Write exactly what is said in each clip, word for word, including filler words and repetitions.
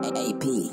Ay P.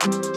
We'll be right back.